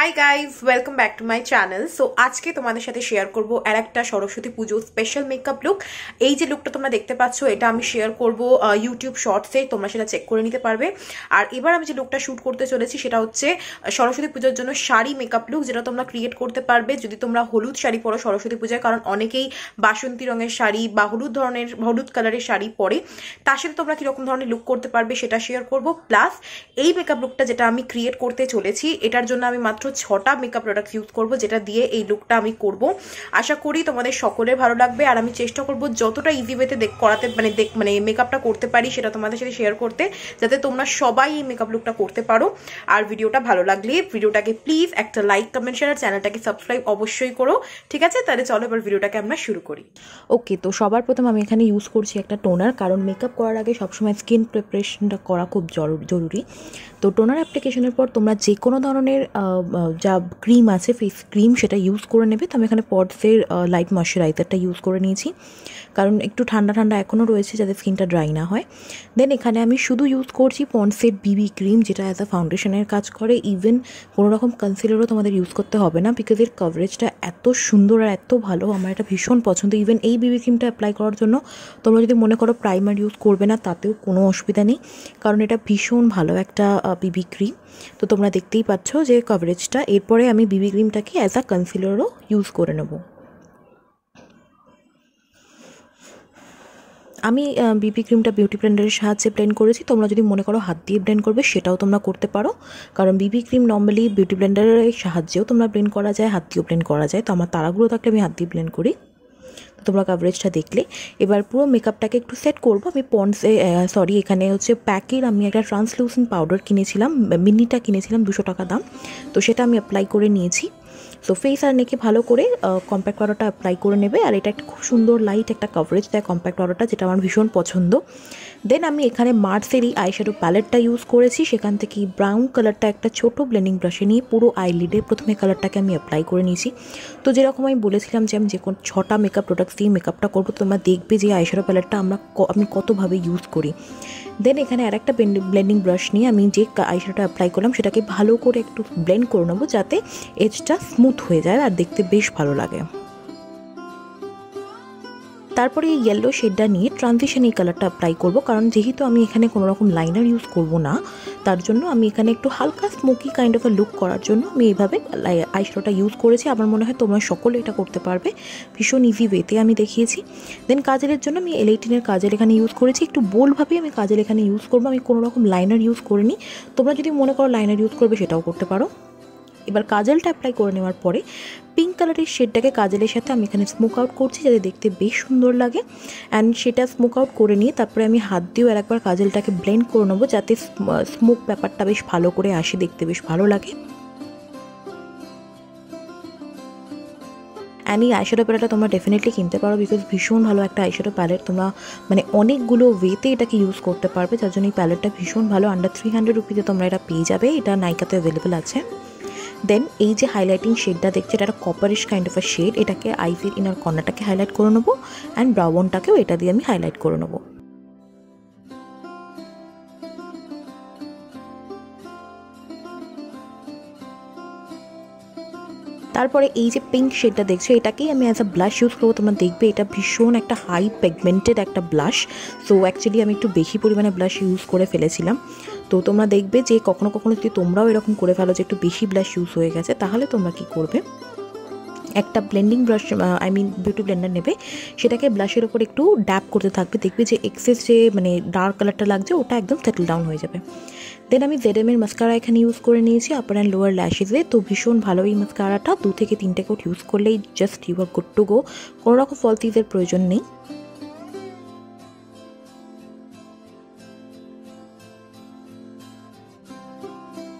High guys welcome back to my channel. So आज के तुम्हारे साथे शेयर करब और एक सरस्वती पुजो स्पेशल मेकअप लुक। ये जो लुकटा तुम्हारा देखते पाच्छ एटा शेयर करब यूट्यूब शॉर्ट्से, तुम्हारा सेटा चेक कर निते पारबे। और एबार आमी जे लुकटा शूट करते चलेछि सेटा होच्छे सरस्वती पूजार जोन्नो शाड़ी मेकअप लुक, जेटा तुम्हारा क्रिएट करते पारबे जोदि तुम्हारा हलुद शाड़ी परो सरस्वती पूजाय। कारण अनेकेई बासंती रंगेर शाड़ी बा हलुद धरनेर हलुद कालारेर शाड़ी परे, तार साथे तोमरा कि रकम धरनेर लुक करते पारबे सेटा शेयर करब। प्लस एई मेकअप लुकटा जेटा आमी क्रिएट करते चलेछि एटार जोन्नो आमी मात्र 6टा मेकअप प्रोडक्ट यूज करब, जेटा दिए एई लुकटा आमी करब। आशा करी तोमादेर सकलेर भालो लागबे। और आमी चेष्टा करब जतटा इजी वेते देख कराते माने देख माने मेकअपटा करते पारी सेटा तोमादेर साथे शेयर करते, जाते तोमरा सबाई एई मेकअप लुकटा करते पारो। और भिडियोटा भालो लागले भिडियोटाके प्लिज एकटा लाइक कमेंट शेयर, चैनलटाके सबस्क्राइब अवश्यई करो। ठीक आछे, ताहले चलो एबार भिडियोटाके आमरा शुरू करी। ओके, तो सबार प्रथम आमी एखाने यूज करछि एकटा टोनार, कारण मेकअप करार आगे सब समय स्किन प्रिपारेशनटा करा खूब जरूरी। तो टोनार অ্যাপ্লিকেশনের পর তোমরা যে কোনো ধরনের যা ক্রিম আছে ফেস ক্রিম সেটা ইউজ করে নেবে। তো আমি এখানে পডসের লাইট ময়শ্চারাইজারটা ইউজ করে নিয়েছি, কারণ একটু ঠান্ডা ঠান্ডা এখনো রয়েছে যাতে স্কিনটা ড্রাই না হয়। দেন এখানে আমি শুধু ইউজ করছি পন্ডসের বিবি ক্রিম, যেটা অ্যাজ আ ফাউন্ডেশনের কাজ করে। ইভেন কোনো রকম কনসিলারও তোমাদের ইউজ করতে হবে না, বিকজ এর কভারেজটা এত সুন্দর আর এত ভালো, আমার এটা ভীষণ পছন্দ। ইভেন এই বিবি ক্রিমটা অ্যাপ্লাই করার জন্য তোমরা যদি মনে করো প্রাইমার ইউজ করবে না, তাতেও কোনো অসুবিধা নেই, কারণ এটা ভীষণ ভালো একটা বিবি ক্রিম। তো তোমরা দেখতেই পাচ্ছ যে কভারেজটা। এরপরে আমি বিবি ক্রিমটাকে অ্যাজ আ কনসিলারও ইউজ করে নেব। আমি বিবি ক্রিমটা বিউটি ব্লেন্ডারের সাহায্যে ব্লেন্ড করেছি, তোমরা যদি মনে করো হাত দিয়ে ব্লেন্ড করবে সেটাও তোমরা করতে পারো, কারণ বিবি ক্রিম নর্মালি বিউটি ব্লেন্ডারের সাহায্যেও তোমরা ব্লেন্ড করা যায়, হাত দিয়েও ব্লেন্ড করা যায়। তো আমার তারাগুলো থাকলে আমি হাত দিয়ে ব্লেন্ড করি। তোমরা কভারেজটা দেখলে। এবার পুরো মেকআপটাকে একটু সেট করব। আমি পন্ডসে সরি এখানে হচ্ছে প্যাকের আমি একটা ট্রান্সলুসেন্ট পাউডার কিনেছিলাম, মিনিটা কিনেছিলাম 200 টাকা দাম। তো সেটা আমি অ্যাপ্লাই করে নিয়েছি। সো ফেস আর নেকে ভালো করে কম্প্যাক্ট পাউডারটা অ্যাপ্লাই করে নেবে। আর এটা একটা খুব সুন্দর লাইট একটা কভারেজ দেয় কম্প্যাক্ট পাউডারটা, যেটা আমার ভীষণ পছন্দ। দেন আমি এখানে মার্সের এই আইশ্যাডো প্যালেটটা ইউজ করেছি, সেখান থেকে ব্রাউন কালারটা একটা ছোটো ব্লেন্ডিং ব্রাশে নিয়ে পুরো আইলিডে প্রথমে কালারটাকে আমি অ্যাপ্লাই করে নিয়েছি। তো যেরকম আমি বলেছিলাম যে আমি যে কোনো 6টা মেকআপ প্রোডাক্ট দিয়ে মেকআপটা করবো, তোমরা দেখবে যে আইশ্যাডো প্যালেটটা আমি কতভাবে ইউজ করি। দেন এখানে আর একটা ব্লেন্ডিং ব্রাশ নিয়ে আমি যে আইশ্যাডোটা অ্যাপ্লাই করলাম সেটাকে ভালো করে একটু ব্লেন্ড করে নেবো, যাতে এজটা স্মুথ হয়ে যায় আর দেখতে বেশ ভালো লাগে। তারপরে এই ইয়েলো শেডটা নিয়ে ট্রানজিশন এই কালারটা অ্যাপ্লাই করব, কারণ যেহেতু আমি এখানে কোনো রকম লাইনার ইউজ করব না, তার জন্য আমি এখানে একটু হালকা স্মোকি কাইন্ড অফ লুক করার জন্য আমি এইভাবে আইশ্যাডোটা ইউজ করেছি। আমার মনে হয় তোমরা সকলে এটা করতে পারবে, ভীষণ ইজি ওয়েতে আমি দেখিয়েছি। দেন কাজলের জন্য আমি L18-এর কাজল এখানে ইউজ করেছি, একটু বোল্ডভাবেই আমি কাজল এখানে ইউজ করব। আমি কোনো রকম লাইনার ইউজ করিনি, তোমরা যদি মনে করো লাইনার ইউজ করবে সেটাও করতে পারো। এবার কাজলটা অ্যাপ্লাই করে নেওয়ার পরে পিঙ্ক কালারের শেডটাকে কাজলের সাথে আমি এখানে স্মোক আউট করছি, যাতে দেখতে বেশ সুন্দর লাগে। অ্যান্ড সেটা স্মোক আউট করে নিয়ে তারপরে আমি হাত দিয়েও আরেকবার কাজলটাকে ব্লেন্ড করে নেবো, যাতে স্মোক ব্যাপারটা বেশ ভালো করে আসে, দেখতে বেশ ভালো লাগে। অ্যান্ড এই আইশ্যাডো প্যালেটটা তোমরা ডেফিনেটলি কিনতে পারো, বিকজ ভীষণ ভালো একটা আইশ্যাডো প্যালেট। তোমরা মানে অনেকগুলো ওয়েতে এটাকে ইউজ করতে পারবে, যার জন্য এই প্যালেটটা ভীষণ ভালো। আন্ডার 300 রুপিতে তোমরা এটা পেয়ে যাবে, এটা নাইকাতে অ্যাভেলেবেল আছে। দেন এই যে হাইলাইটিং শেডটা দেখছি, এটা একটা copperish kind of a shade, এটাকে আইভির ইনার কর্নারটাকে হাইলাইট করে নেবো। অ্যান্ড ব্রাউনটাকেও এটা দিয়ে আমি হাইলাইট করে নেবো। তারপরে এই যে পিঙ্ক শেডটা দেখছো, এটাকেই আমি অ্যাজ আ ব্লাশ ইউজ করবো। তোমরা দেখবে এটা ভীষণ একটা হাই পিগমেন্টেড একটা ব্লাশ। সো অ্যাকচুয়ালি আমি একটু বেশি পরিমাণে ব্লাশ ইউজ করে ফেলেছিলাম। তো তোমরা দেখবে যে কখনো কখনো যদি তোমরাও এরকম করে ফেলো যে একটু বেশি ব্লাশ ইউজ হয়ে গেছে, তাহলে তোমরা কি করবে, একটা ব্লেন্ডিং ব্রাশ বিউটি ব্লেন্ডার নেবে, সেটাকে ব্লাশের ওপর একটু ড্যাপ করতে থাকবে, দেখবে যে এক্সেস যে মানে ডার্ক কালারটা লাগছে ওটা একদম সেটেল ডাউন হয়ে যাবে। দেন আমি ZM-এর মাস্কারা এখানে ইউজ করে নিয়েছি আপার অ্যান্ড লোয়ার ল্যাশেসে। তো ভীষণ ভালো এই মাস্কারাটা, 2 থেকে 3 কোট ইউজ করলেই just you are good to go, কোনো রকম ফলসিজের প্রয়োজন নেই।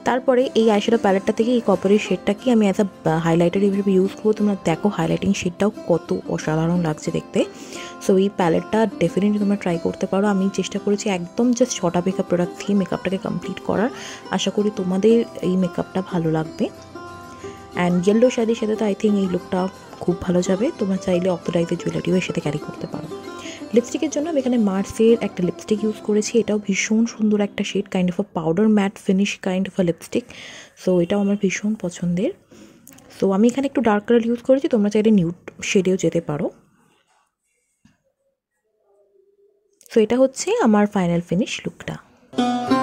তারপরে এই আইশ্যাডো প্যালেটটা থেকে এই কপারের শেডটাকে আমি অ্যাজ আ হাইলাইটার হিসেবে ইউজ করবো। তোমরা দেখো হাইলাইটিং শেডটাও কত অসাধারণ লাগছে দেখতে। সো এই প্যালেটটা ডেফিনেটলি তোমরা ট্রাই করতে পারো। আমি চেষ্টা করেছি একদম জাস্ট 6টা মেকআপ প্রোডাক্ট দিয়ে মেকআপটাকে কমপ্লিট করার। আশা করি তোমাদের এই মেকআপটা ভালো লাগবে। অ্যান্ড ইয়েলো শাড়ির সাথে তো আই থিঙ্ক এই লুকটা খুব ভালো যাবে। তোমরা চাইলে অক্টোডাইজের জুয়েলারিও এর সাথে ক্যারি করতে পারো। लिपस्टिकर जो एखे मार्सर एक लिपस्टिक यूज कर भीषण सुंदर एक shade kind of a powder matte finish kind of a lipstick so ये भीषण पसंद सो हमें एखे एक डार्क कलर यूज कर तुम्हारा चाहे न्यूड शेडेओ जो पो सो ये हमारे फाइनल फिनिश लुकटा।